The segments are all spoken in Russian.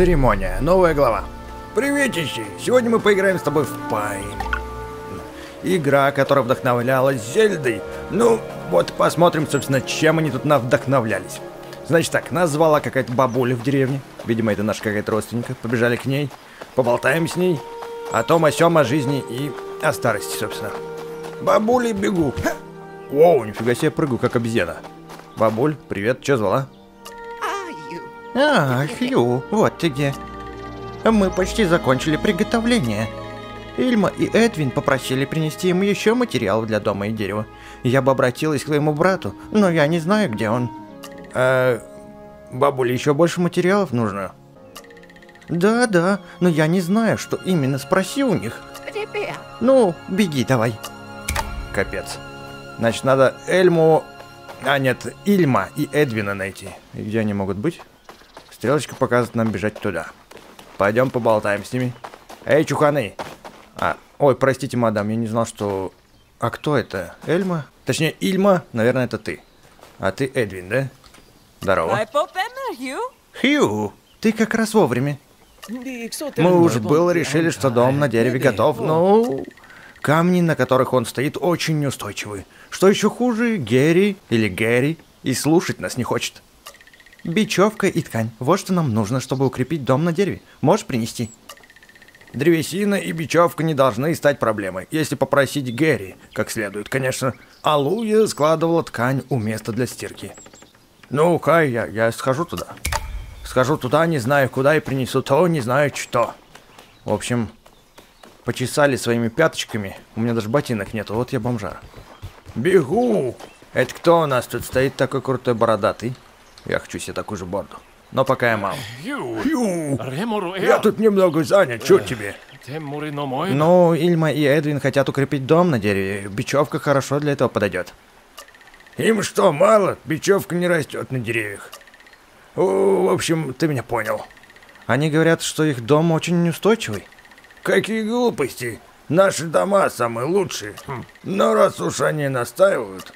Церемония. Новая глава. Приветище! Сегодня мы поиграем с тобой в Пайн. Игра, которая вдохновлялась Зельдой. Ну, вот посмотрим, собственно, чем они тут навдохновлялись. Значит так, нас звала какая-то бабуля в деревне. Видимо, это наша какая-то родственника. Побежали к ней. Поболтаем с ней. О том, о сём, о жизни и о старости, собственно. Бабуля, бегу. Ха! Воу, нифига себе, прыгаю, как обезьяна. Бабуль, привет, чё звала? А, Хью, вот ты где. Мы почти закончили приготовление. Ильма и Эдвин попросили принести им еще материалов для дома и дерева. Я бы обратилась к своему брату, но я не знаю, где он. Бабуле еще больше материалов нужно? Да, но я не знаю, что именно. Спроси у них. Ну, беги давай. Капец. Значит, надо Ильма и Эдвина найти. И где они могут быть? Стрелочка показывает нам бежать туда. Пойдем поболтаем с ними. Эй, чуханы! Ой, простите, мадам, я не знал, что... А кто это? Эльма? Точнее, Ильма, наверное, это ты. А ты Эдвин, да? Здорово. Хью, ты как раз вовремя. Мы уж было решили, что дом на дереве готов, но... Камни, на которых он стоит, очень неустойчивы. Что еще хуже, Гэри и слушать нас не хочет. Бечевка и ткань. Вот что нам нужно, чтобы укрепить дом на дереве. Можешь принести? Древесина и бечевка не должны стать проблемой, если попросить Гэри, как следует, конечно. Алоя складывала ткань у места для стирки. Ну-ка, я схожу туда. Не знаю куда, и принесу то, не знаю что. В общем, почесали своими пяточками. У меня даже ботинок нету, вот я бомжар. Бегу! Это кто у нас тут стоит такой крутой бородатый? Я хочу себе такую же борду. Но пока я мал. Хью! Я тут немного занят, чё тебе? Ну, Ильма и Эдвин хотят укрепить дом на дереве. Бечевка хорошо для этого подойдет. Им что, мало? Бечевка не растет на деревьях. В общем, ты меня понял. Они говорят, что их дом очень неустойчивый. Какие глупости! Наши дома самые лучшие. Но раз уж они настаивают...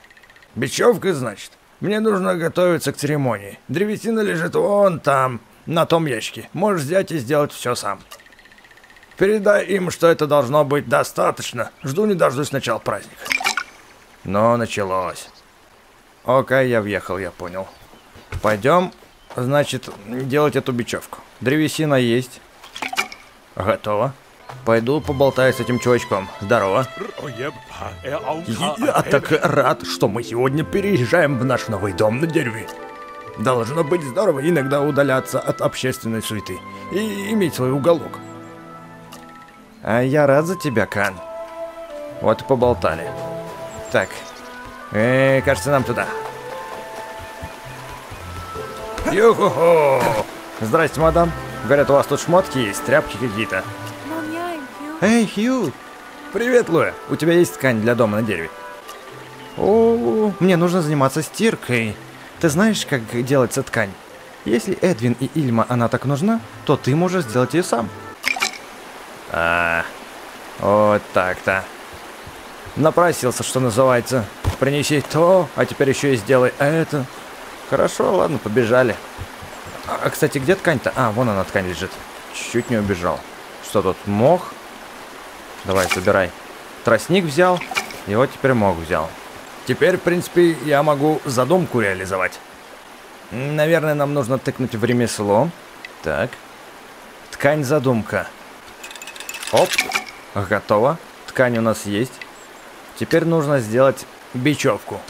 Бечевка, значит... Мне нужно готовиться к церемонии. Древесина лежит вон там, на том ящике. Можешь взять и сделать все сам. Передай им, что это должно быть достаточно. Жду не дождусь начала праздника. Но началось. Окей, я въехал, я понял. Пойдем, значит, делать эту бечевку. Древесина есть. Готово. Пойду поболтаю с этим чувачком. Здорово. Я так рад, что мы сегодня переезжаем в наш новый дом на дереве. Должно быть здорово иногда удаляться от общественной суеты и иметь свой уголок. А я рад за тебя, Кан. Вот и поболтали. Так. Кажется, нам туда. Ю-ху-ху! Здрасте, мадам. Говорят, у вас тут шмотки есть, тряпки какие-то. Эй, Хью! Привет, Лоя! У тебя есть ткань для дома на дереве? О, мне нужно заниматься стиркой. Ты знаешь, как делается ткань? Если Эдвин и Ильма она так нужна, то ты можешь сделать ее сам. Вот так-то. Напросился, что называется. Принеси то, а теперь еще и сделай это. Хорошо, ладно, побежали. А, кстати, где ткань-то? А, вон она, ткань лежит. Чуть не убежал. Что тут, мох? Давай, собирай. Тростник взял, его теперь мог взял. Теперь, в принципе, я могу задумку реализовать. Наверное, нам нужно тыкнуть в ремесло. Так. Ткань задумка. Оп, готово. Ткань у нас есть. Теперь нужно сделать бечевку.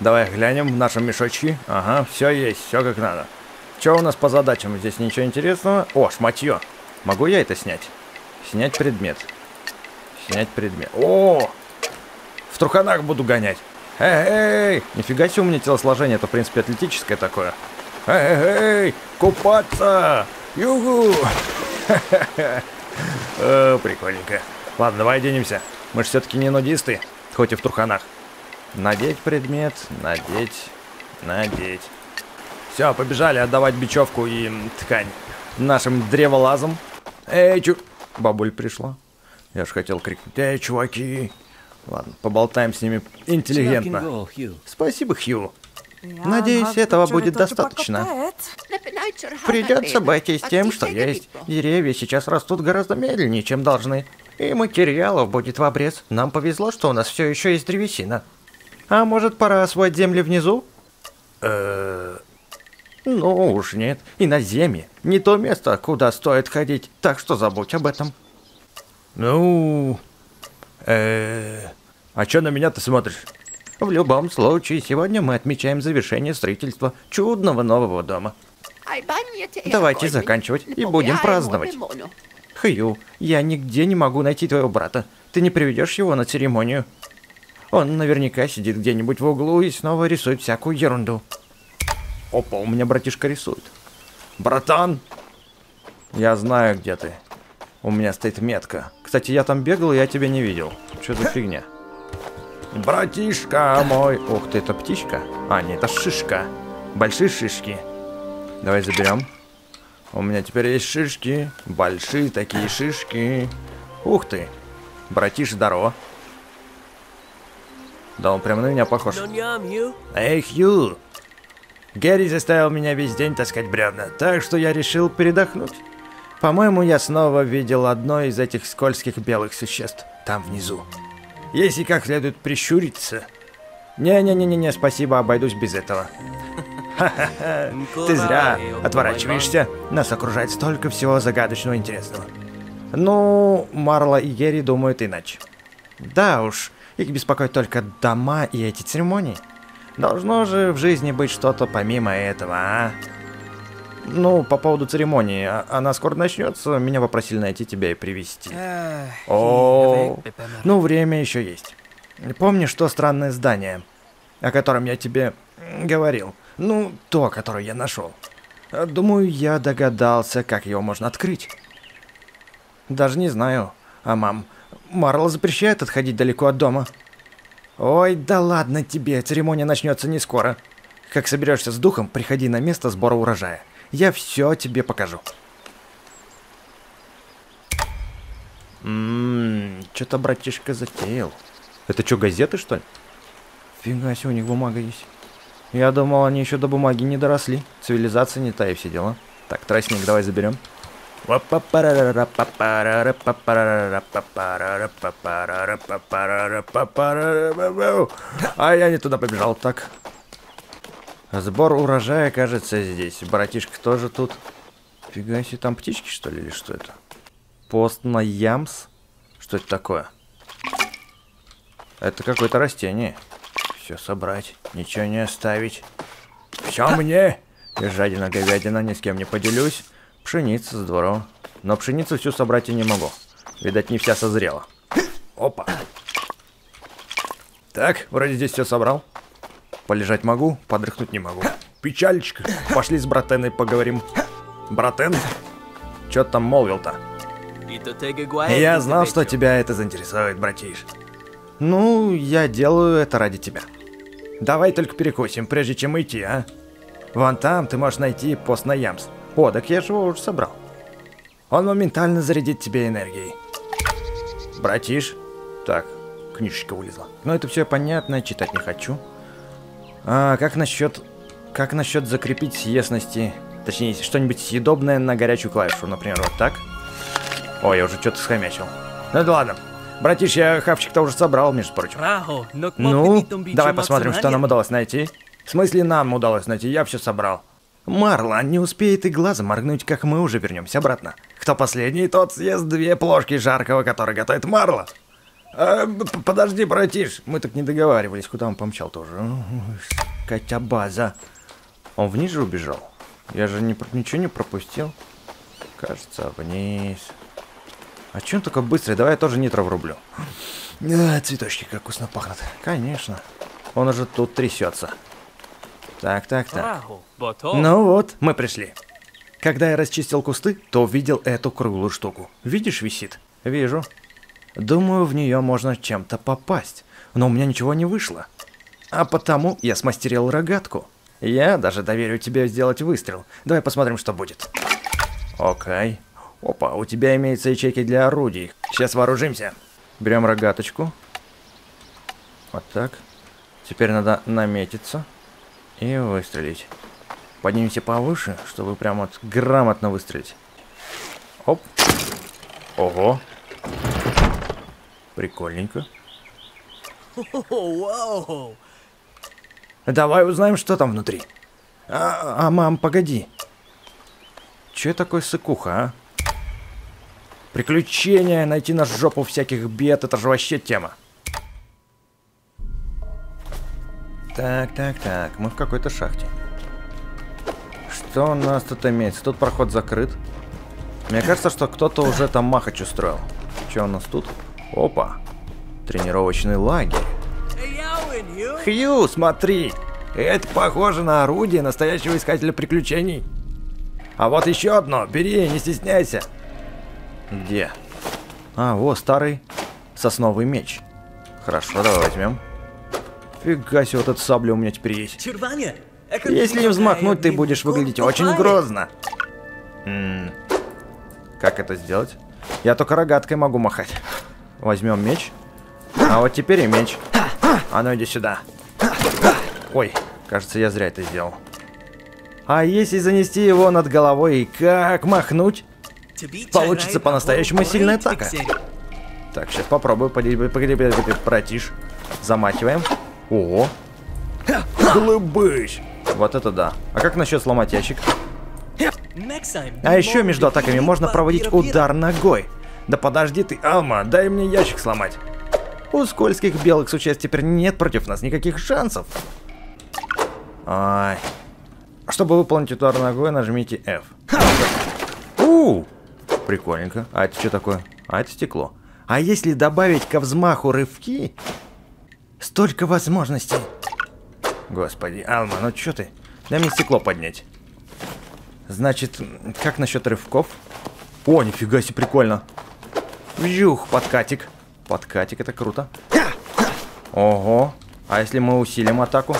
Давай глянем в нашем мешочке. Ага, все есть, все как надо. Что у нас по задачам? Здесь ничего интересного. О, шматье. Могу я это снять? Снять предмет. О! В труханах буду гонять. Эй! Нифига себе у меня телосложение. Это, в принципе, атлетическое такое. Эй! Купаться! Югу! Прикольненько. Ладно, давай оденемся. Мы же все-таки не нудисты, хоть и в труханах. Надеть предмет. Надеть. Все, побежали отдавать бечевку и ткань нашим древолазам. Эй, бабуль пришла. Я же хотел крикнуть. Эй, чуваки. Ладно, поболтаем с ними интеллигентно. Спасибо, Хью. Надеюсь, этого будет достаточно. Придется обойтись тем, что есть. Деревья сейчас растут гораздо медленнее, чем должны. И материалов будет в обрез. Нам повезло, что у нас все еще есть древесина. А может, пора освоить земли внизу? Ну уж нет. Иноземье. Не то место, куда стоит ходить. Так что забудь об этом. Ну... А чё на меня ты смотришь? В любом случае, сегодня мы отмечаем завершение строительства чудного нового дома. Давайте заканчивать и будем праздновать. Хью, я нигде не могу найти твоего брата. Ты не приведешь его на церемонию? Он наверняка сидит где-нибудь в углу и снова рисует всякую ерунду. Опа, у меня братишка рисует. Братан! Я знаю, где ты. У меня стоит метка. Кстати, я там бегал, и я тебя не видел. Что за фигня? Братишка мой. Ух ты, это птичка? А, нет, это шишка. Большие шишки. Давай заберем. У меня теперь есть шишки. Большие такие шишки. Ух ты. Братиш, здорово. Да, он прямо на меня похож. Эй, Хью. Гэри заставил меня весь день таскать бревна, так что я решил передохнуть. По-моему, я снова видел одно из этих скользких белых существ там внизу. Если как следует прищуриться... Не-не-не-не, спасибо, обойдусь без этого. Ха-ха-ха, ты зря отворачиваешься. Нас окружает столько всего загадочного и интересного. Ну, Марла и Гэри думают иначе. Да уж, их беспокоят только дома и эти церемонии. Должно же в жизни быть что-то помимо этого, а? Ну, по поводу церемонии, она скоро начнется. Меня попросили найти тебя и привезти. Ну, время еще есть. Помнишь то странное здание, о котором я тебе говорил? Ну, то, которое я нашел. Думаю, я догадался, как его можно открыть. Даже не знаю. Амам, Марла запрещает отходить далеко от дома. Ой, да ладно тебе, церемония начнется не скоро. Как соберешься с духом, приходи на место сбора урожая. Я все тебе покажу. Что-то братишка затеял. Это что, газеты, что ли? Фига себе, у них бумага есть. Я думал, они еще до бумаги не доросли. Цивилизация не та и все дела. Так, тростник давай заберем. А я не туда побежал, так. Сбор урожая, кажется, здесь. Братишка тоже тут. Фига себе, там птички, что ли, или что это? Пост на Ямс? Что это такое? Это какое-то растение. Все собрать, ничего не оставить. Все мне! Жадина, говядина, ни с кем не поделюсь. Пшеница, здорово. Но пшеницу всю собрать я не могу. Видать, не вся созрела. Опа! Так, вроде здесь все собрал. Полежать могу, подрыхнуть не могу. Печальчик. Пошли с братеной поговорим. Братен, чё там молвил-то? Я знал, что тебя это заинтересует, братиш. Ну, я делаю это ради тебя. Давай только перекусим, прежде чем идти, а? Вон там ты можешь найти пост на Ямс. О, так я же его уже собрал. Он моментально зарядит тебе энергией. Братиш. Так, книжечка вылезла. Но это все понятно, читать не хочу. А как насчет закрепить съестности, точнее, что-нибудь съедобное на горячую клавишу, например, вот так? Ой, я уже что-то схомячил. Ну да ладно, братиш, я хавчик-то уже собрал, между прочим. Ну, давай посмотрим, что нам удалось найти. В смысле, нам удалось найти, я все собрал. Марла не успеет и глазом моргнуть, как мы уже вернемся обратно. Кто последний, тот съест 2 плошки жаркого, который готовит Марла. Подожди, братиш, мы так не договаривались, куда он помчал тоже. Катя база. Он вниз же убежал. Я же ничего не пропустил. Кажется, вниз. А чё он такой быстрый? Давай я тоже нитро врублю. Цветочки как вкусно пахнут. Конечно. Он уже тут трясется. Так, так, так. Ну вот, мы пришли. Когда я расчистил кусты, то видел эту круглую штуку. Видишь, висит? Вижу. Думаю, в нее можно чем-то попасть, но у меня ничего не вышло. А потому я смастерил рогатку. Я даже доверю тебе сделать выстрел. Давай посмотрим, что будет. Окей. Опа, у тебя имеются ячейки для орудий. Сейчас вооружимся. Берем рогаточку. Вот так. Теперь надо наметиться. И выстрелить. Поднимемся повыше, чтобы прям вот грамотно выстрелить. Оп. Ого. Прикольненько. Давай узнаем, что там внутри. Мам, погоди. Че такое сыкуха, а? Приключения, найти на жопу всяких бед, это же вообще тема. Так, мы в какой-то шахте. Что у нас тут имеется? Тут проход закрыт. Мне кажется, что кто-то уже там махач устроил. Что у нас тут? Опа. Тренировочный лагерь. Хью, смотри. Это похоже на орудие настоящего искателя приключений. А вот еще одно. Бери, не стесняйся. Где? А, вот старый сосновый меч. Хорошо, давай возьмем. Фига себе, вот этот сабля у меня теперь есть. Если не взмахнуть, ты будешь выглядеть очень грозно. Как это сделать? Я только рогаткой могу махать. Возьмем меч. А вот теперь и меч. А ну иди сюда. Ой, кажется, я зря это сделал. А если занести его над головой и как махнуть, получится по-настоящему сильная атака. Так, сейчас попробую. Протишь. Замахиваем. О, глыбысь. Вот это да. А как насчет сломать ящик? А еще между атаками можно проводить удар ногой. Да подожди ты, Алма, дай мне ящик сломать. У скользких белых существ теперь нет против нас никаких шансов. Ай. Чтобы выполнить удар ногой, нажмите F. Прикольненько. А это что такое? А это стекло. А если добавить ко взмаху рывки, столько возможностей. Господи, Алма, ну что ты? Дай мне стекло поднять. Значит, как насчет рывков? О, нифига себе, прикольно. Вьюх, подкатик. Подкатик, это круто. Ого. А если мы усилим атаку?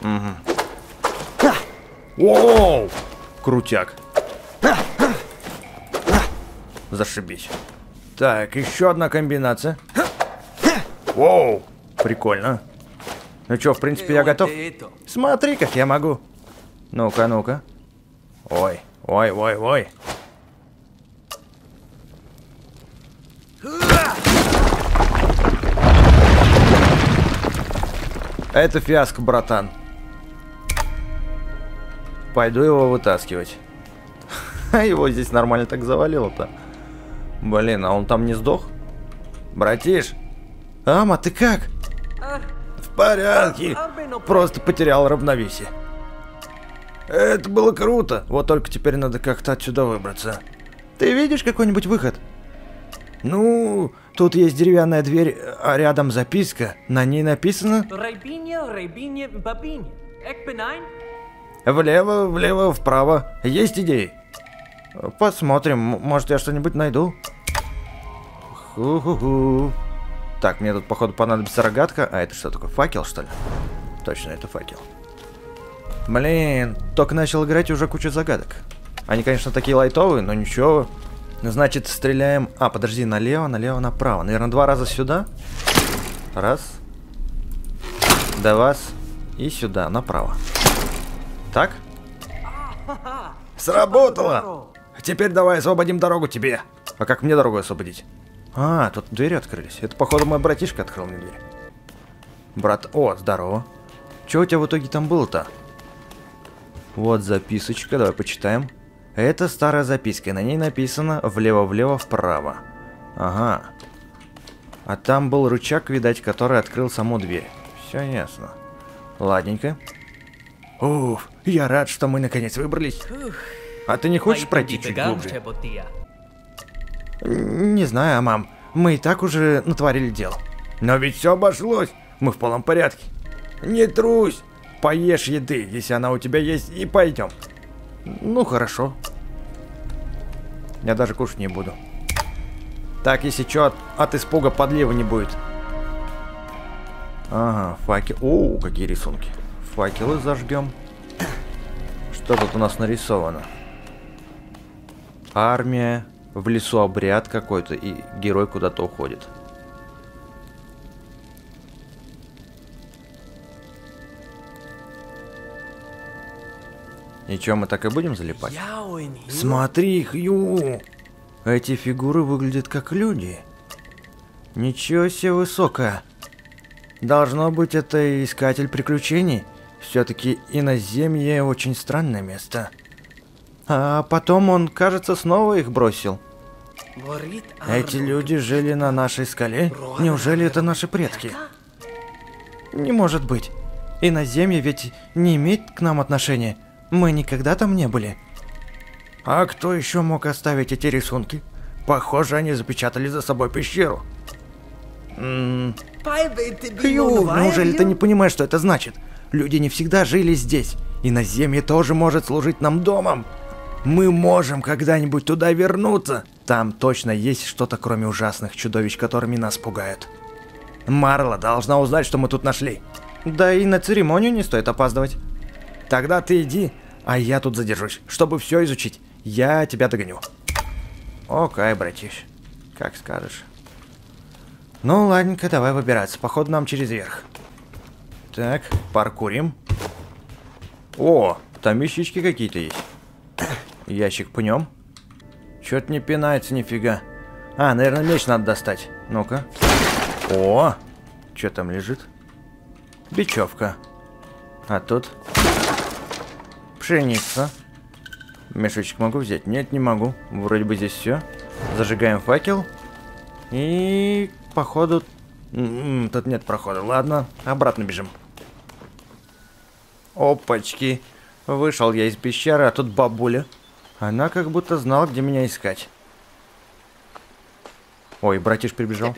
Угу. Оу, крутяк. Зашибись. Так, еще одна комбинация. Оу, прикольно. Ну что, в принципе, я готов. Смотри, как я могу. Ну-ка, ну-ка. Ой, ой, ой, ой. Это фиаско, братан. Пойду его вытаскивать. Его здесь нормально так завалило-то. Блин, а он там не сдох? Братиш. Ама, ты как? В порядке. Просто потерял равновесие. Это было круто. Вот только теперь надо как-то отсюда выбраться. Ты видишь какой-нибудь выход? Ну, тут есть деревянная дверь, а рядом записка. На ней написано... Влево, влево, вправо. Есть идеи? Посмотрим. Может, я что-нибудь найду? Ху-ху-ху. Так, мне тут, походу, понадобится рогатка. А это что такое? Факел, что ли? Точно, это факел. Блин, только начал играть, уже куча загадок. Они, конечно, такие лайтовые, но ничего. Значит, стреляем... А, подожди, налево, налево, направо. Наверное, два раза сюда. Раз. До вас. И сюда, направо. Так? Сработало! Теперь давай освободим дорогу тебе. А как мне дорогу освободить? А, тут двери открылись. Это, походу, мой братишка открыл мне дверь. Брат... О, здорово. Чего у тебя в итоге там было-то? Вот записочка, давай почитаем. Это старая записка, на ней написано «влево-влево, вправо». Ага. А там был рычаг, видать, который открыл саму дверь. Все ясно. Ладненько. Уф, я рад, что мы наконец выбрались. А ты не хочешь пройти чуть глубже? Не знаю, мам. Мы и так уже натворили дел. Но ведь все обошлось. Мы в полном порядке. Не трусь. Поешь еды, если она у тебя есть, и пойдем. Ну, хорошо. Я даже кушать не буду. Так, если что, от испуга подлива не будет. Ага, факел. О, какие рисунки. Факелы зажгем. Что тут у нас нарисовано? Армия. В лесу обряд какой-то, и герой куда-то уходит. И чё, мы так и будем залипать? Смотри, Хью! Эти фигуры выглядят как люди. Ничего себе высокое. Должно быть, это искатель приключений. Все-таки иноземье очень странное место. А потом он, кажется, снова их бросил. Эти люди жили на нашей скале? Неужели это наши предки? Не может быть. Иноземье ведь не имеет к нам отношения. Мы никогда там не были. А кто еще мог оставить эти рисунки? Похоже, они запечатали за собой пещеру. Хью, неужели ты не понимаешь, что это значит? Люди не всегда жили здесь. Иноземье тоже может служить нам домом. Мы можем когда-нибудь туда вернуться. Там точно есть что-то, кроме ужасных чудовищ, которыми нас пугают. Марла должна узнать, что мы тут нашли. Да и на церемонию не стоит опаздывать. Тогда ты иди, а я тут задержусь, чтобы все изучить. Я тебя догоню. Окей, братиш. Как скажешь. Ну, ладненько, давай выбираться. Походу, нам через верх. Так, паркурим. О, там вещички какие-то есть. Ящик пнем. Чё-то не пинается нифига. А, наверное, меч надо достать. Ну-ка. О, чё там лежит? Бечевка. А тут? Пшеница. Мешочек могу взять? Нет, не могу. Вроде бы здесь все. Зажигаем факел. И, походу... тут нет прохода. Ладно, обратно бежим. Опачки. Вышел я из пещеры, а тут бабуля. Она как будто знала, где меня искать. Ой, братиш прибежал.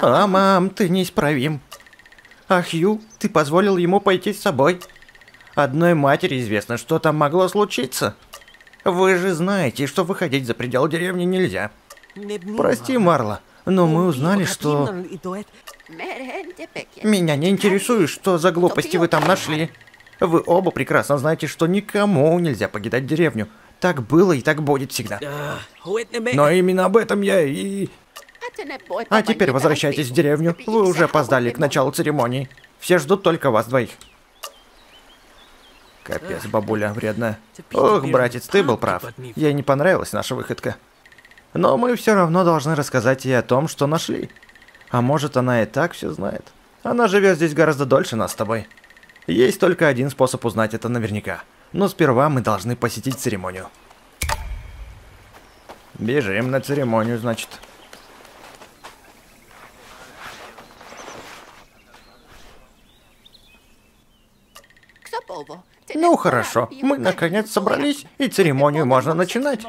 А, мам, ты неисправим. А Хью, ты позволил ему пойти с собой. Одной матери известно, что там могло случиться. Вы же знаете, что выходить за пределы деревни нельзя. Прости, Марла. Но мы узнали, что... Меня не интересует, что за глупости вы там нашли. Вы оба прекрасно знаете, что никому нельзя покидать деревню. Так было и так будет всегда. Но именно об этом я и... А теперь возвращайтесь в деревню. Вы уже опоздали к началу церемонии. Все ждут только вас двоих. Капец, бабуля вредная. Ох, братец, ты был прав. Ей не понравилась наша выходка. Но мы все равно должны рассказать ей о том, что нашли. А может, она и так все знает. Она живет здесь гораздо дольше нас с тобой. Есть только один способ узнать это наверняка. Но сперва мы должны посетить церемонию. Бежим на церемонию, значит. Ну хорошо, мы наконец собрались, и церемонию можно начинать.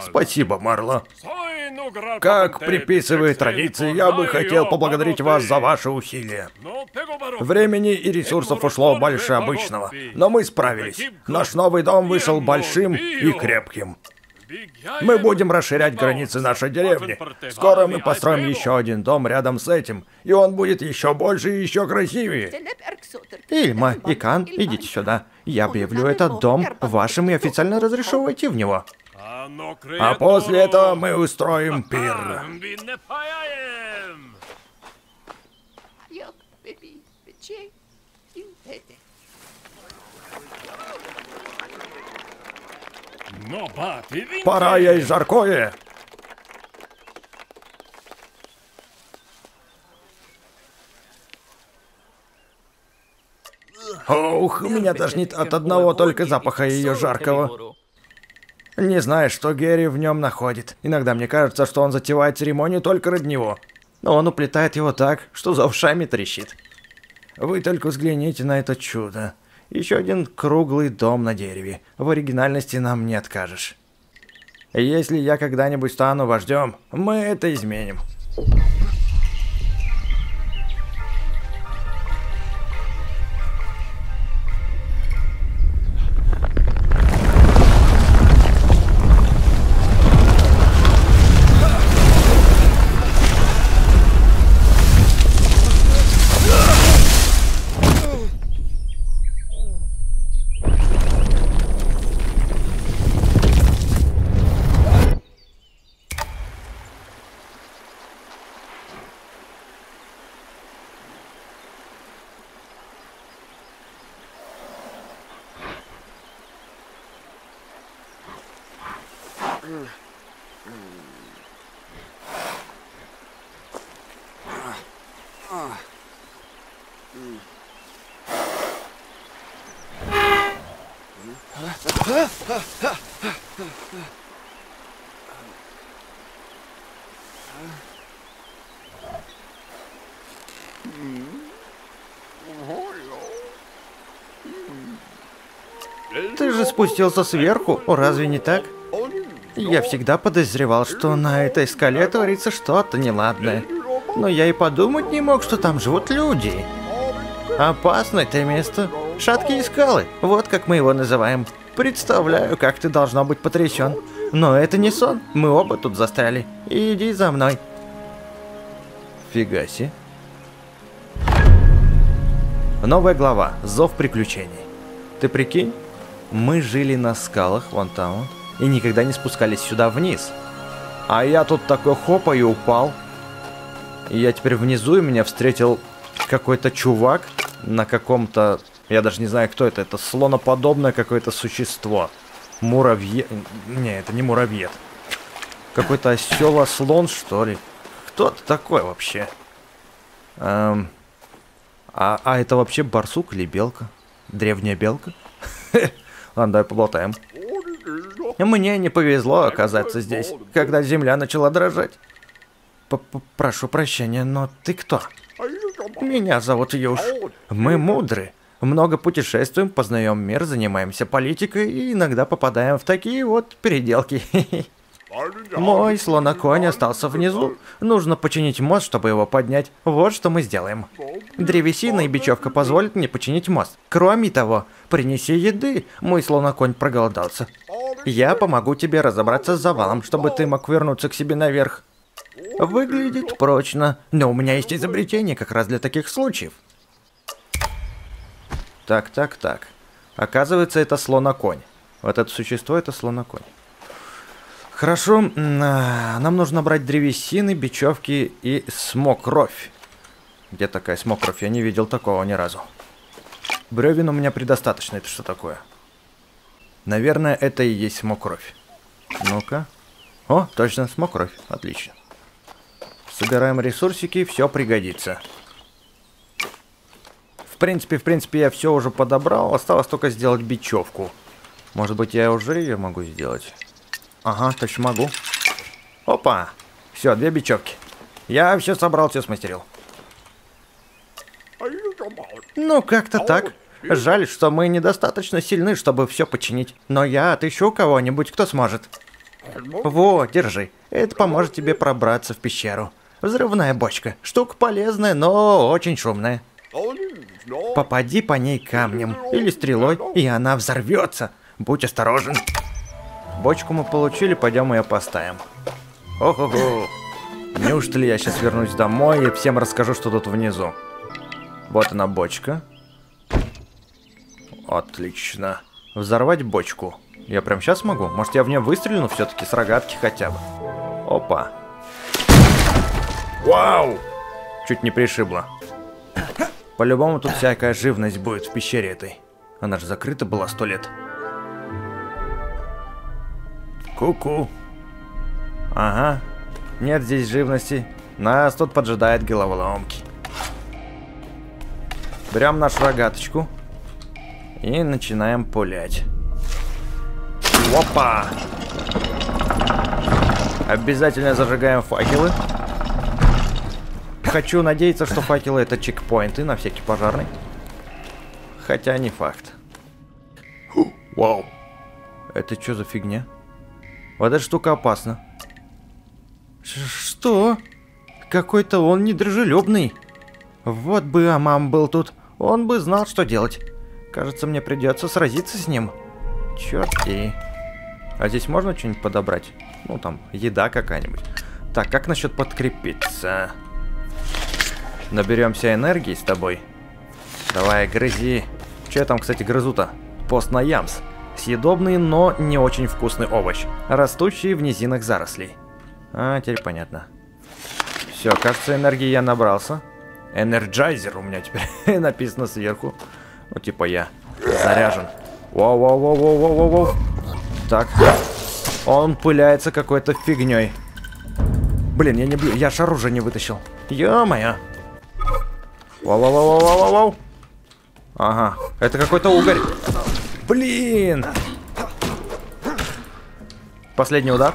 Спасибо, Марла. Как приписывает традиции, я бы хотел поблагодарить вас за ваши усилия. Времени и ресурсов ушло больше обычного, но мы справились. Наш новый дом вышел большим и крепким. Мы будем расширять границы нашей деревни. Скоро мы построим еще один дом рядом с этим, и он будет еще больше и еще красивее. Ильма, Икан, идите сюда. Я объявлю этот дом вашим и официально разрешу войти в него. А после этого мы устроим пир. Пора ей жаркое. Ох, меня тошнит от одного только запаха ее жаркого. Не знаю, что Гэри в нем находит. Иногда мне кажется, что он затевает церемонию только ради него. Но он уплетает его так, что за ушами трещит. Вы только взгляните на это чудо. Еще один круглый дом на дереве. В оригинальности нам не откажешь. Если я когда-нибудь стану вождем, мы это изменим. Ты же спустился сверху, разве не так? Я всегда подозревал, что на этой скале творится что-то неладное. Но я и подумать не мог, что там живут люди. Опасно это место. Шаткие скалы, вот как мы его называем. Представляю, как ты должно быть потрясен. Но это не сон, мы оба тут застряли. Иди за мной. Фигаси. Новая глава. Зов приключений. Ты прикинь? Мы жили на скалах, вон там вот, и никогда не спускались сюда вниз. А я тут такой хопа и упал. Я теперь внизу, и меня встретил какой-то чувак на каком-то... Я даже не знаю, кто это слоноподобное какое-то существо. Муравьед... Не, это не муравьед. Какой-то осёл-ослон, что ли. Кто ты такой вообще? А это вообще барсук или белка? Древняя белка? Ладно, давай поболтаем. Мне не повезло оказаться здесь, когда земля начала дрожать. Прошу прощения, но ты кто? Меня зовут Юж. Мы мудры. Много путешествуем, познаем мир, занимаемся политикой и иногда попадаем в такие вот переделки. Мой слоноконь остался внизу. Нужно починить мост, чтобы его поднять. Вот что мы сделаем. Древесина и бечевка позволят мне починить мост. Кроме того, принеси еды. Мой слоноконь проголодался. Я помогу тебе разобраться с завалом, чтобы ты мог вернуться к себе наверх. Выглядит прочно. Но у меня есть изобретение как раз для таких случаев. Так. Оказывается, это слоноконь. Вот это существо, это слоноконь. Хорошо, нам нужно брать древесины, бечевки и смокровь. Где такая смокровь? Я не видел такого ни разу. Бревен у меня предостаточно, это что такое? Наверное, это и есть смокровь. Ну-ка. О, точно, смокровь, отлично. Собираем ресурсики, все пригодится. В принципе, я все уже подобрал, осталось только сделать бечевку. Может быть, я уже ее могу сделать? Ага, точно могу. Опа! Все, 2 бечевки. Я все собрал, все смастерил. Ну, как-то так. Жаль, что мы недостаточно сильны, чтобы все починить. Но я отыщу кого-нибудь, кто сможет. Во, держи. Это поможет тебе пробраться в пещеру. Взрывная бочка. Штука полезная, но очень шумная. Попади по ней камнем или стрелой, и она взорвется. Будь осторожен. Бочку мы получили, пойдем ее поставим. Ого-го. Неужто ли я сейчас вернусь домой и всем расскажу, что тут внизу? Вот она, бочка. Отлично. Взорвать бочку. Я прям сейчас могу? Может, я в нее выстрелю все-таки с рогатки хотя бы? Опа. Вау! Чуть не пришибло. По-любому тут всякая живность будет в пещере этой. Она же закрыта была 100 лет. Ку-ку. Ага. Нет здесь живности. Нас тут поджидает головоломки. Берем нашу рогаточку. И начинаем пулять. Опа! Обязательно зажигаем факелы. Хочу надеяться, что факелы это чекпоинты на всякий пожарный. Хотя не факт. Вау. Это что за фигня? Вот эта штука опасна. Что? Какой-то он недружелюбный. Вот бы Амам был тут. Он бы знал, что делать. Кажется, мне придется сразиться с ним. Черт-те. А здесь можно что-нибудь подобрать? Ну, там, еда какая-нибудь. Так, как насчет подкрепиться? Наберемся энергии с тобой. Давай, грызи. Че я там, кстати, грызу-то? Пост на Ямс. Съедобный, но не очень вкусный овощ, растущий в низинах зарослей. А, теперь понятно. Все, кажется, энергии я набрался. Энерджайзер у меня теперь написано сверху. Ну, типа я заряжен. Воу-воу-воу-воу-воу-воу. Так. Он пыляется какой-то фигней. Блин, я ж оружие не вытащил. Ё-моё. Воу-воу-воу-воу-воу-воу. Ага, это какой-то угорь. Блин. Последний удар.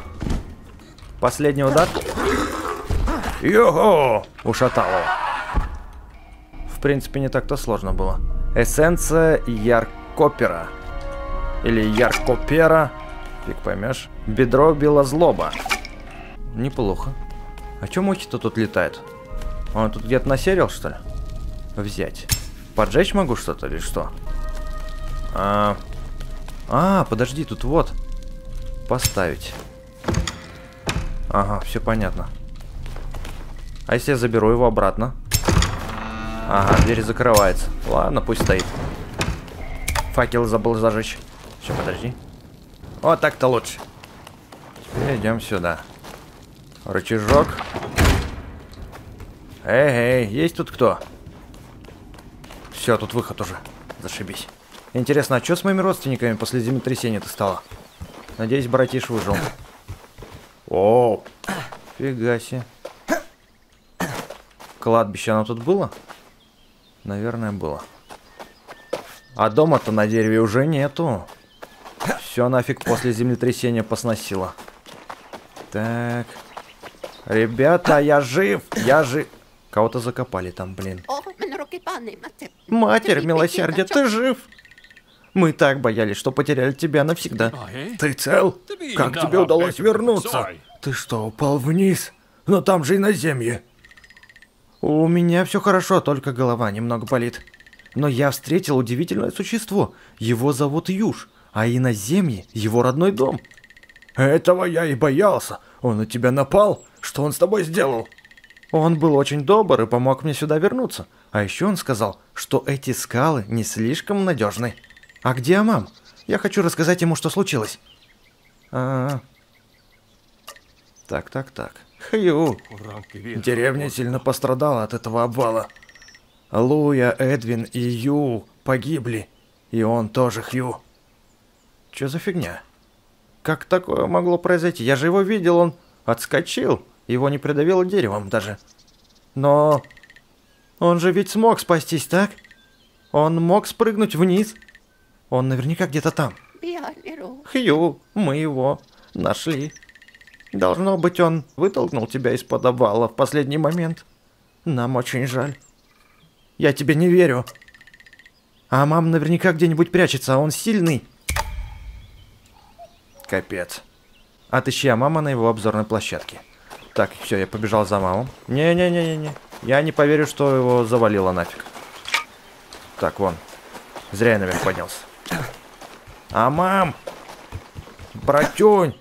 Последний удар. Йо-хо! Ушатал его. В принципе, не так-то сложно было. Эссенция яркопера. Или яркопера. Фиг поймешь. Бедро белозлоба. Неплохо. А чё мухи-то тут летают? Он тут где-то насерил, что ли? Взять. Поджечь могу что-то или что? Подожди, тут вот. Поставить. Ага, все понятно. А если я заберу его обратно? Ага, дверь закрывается. Ладно, пусть стоит. Факел забыл зажечь. Все, подожди. Вот так-то лучше. Теперь идем сюда. Рычажок. Эй, есть тут кто? Все, тут выход уже. Зашибись. Интересно, а что с моими родственниками после землетрясения-то стало? Надеюсь, братиш выжил. О, фига себе. Кладбище оно тут было? Наверное, было. А дома-то на дереве уже нету. Все нафиг после землетрясения посносило. Так. Ребята, я жив! Я жив! Кого-то закопали там, блин. Матерь милосердия, ты жив! Мы так боялись, что потеряли тебя навсегда. Ты цел? Как тебе удалось вернуться? Ты что, упал вниз? Но там же иноземье. У меня все хорошо, только голова немного болит. Но я встретил удивительное существо. Его зовут Юж, а иноземье его родной дом. Этого я и боялся. Он на тебя напал? Что он с тобой сделал? Он был очень добр и помог мне сюда вернуться. А еще он сказал, что эти скалы не слишком надежны. А где Амам? Я хочу рассказать ему, что случилось. Так. Хью. Деревня сильно пострадала от этого обвала. Луя, Эдвин и Ю погибли. И он тоже, Хью. Чё за фигня? Как такое могло произойти? Я же его видел, он отскочил. Его не придавило деревом даже. Но он же ведь смог спастись, так? Он мог спрыгнуть вниз. Он наверняка где-то там. Хью, мы его нашли. Должно быть, он вытолкнул тебя из-под обвала в последний момент. Нам очень жаль. Я тебе не верю. А мам наверняка где-нибудь прячется, а он сильный. Капец. Отыщи Амама на его обзорной площадке. Так, все, я побежал за Амамом. Не-не-не-не-не. Я не поверю, что его завалило нафиг. Так, вон. Зря я наверх поднялся. Амам! Братюнь!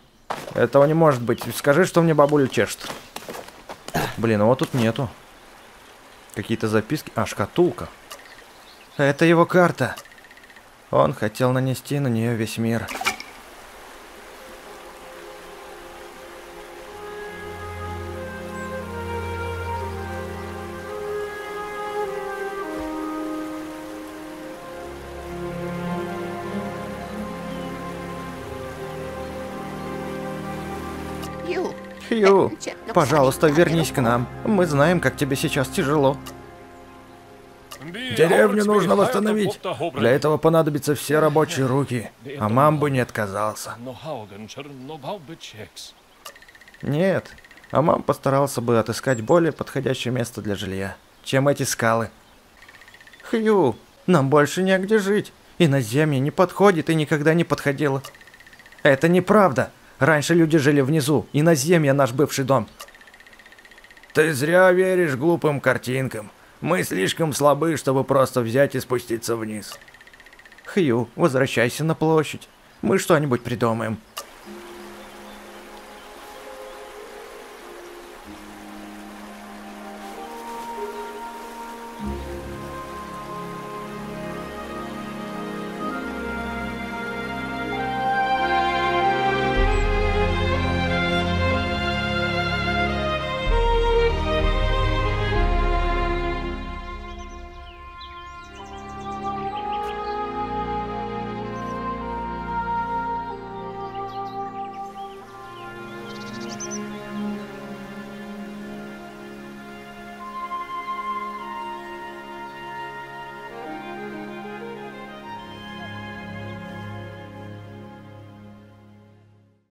Этого не может быть. Скажи, что мне бабуля чешет. Блин, его тут нету. Какие-то записки. А, шкатулка. Это его карта. Он хотел нанести на нее весь мир. Хью, пожалуйста, вернись к нам. Мы знаем, как тебе сейчас тяжело. Деревню нужно восстановить. Для этого понадобятся все рабочие руки. А мам бы не отказался. Нет, а мам постарался бы отыскать более подходящее место для жилья, чем эти скалы. Хью, нам больше негде жить. Иноземье не подходит и никогда не подходило. Это неправда. Раньше люди жили внизу, и иноземье наш бывший дом. Ты зря веришь глупым картинкам. Мы слишком слабы, чтобы просто взять и спуститься вниз. Хью, возвращайся на площадь. Мы что-нибудь придумаем.